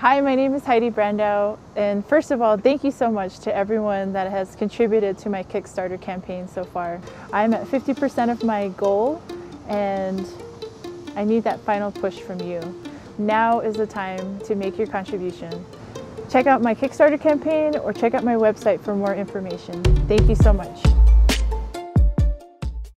Hi, my name is Heidi Brandow, and first of all, thank you so much to everyone that has contributed to my Kickstarter campaign so far. I'm at 50% of my goal, and I need that final push from you. Now is the time to make your contribution. Check out my Kickstarter campaign or check out my website for more information. Thank you so much.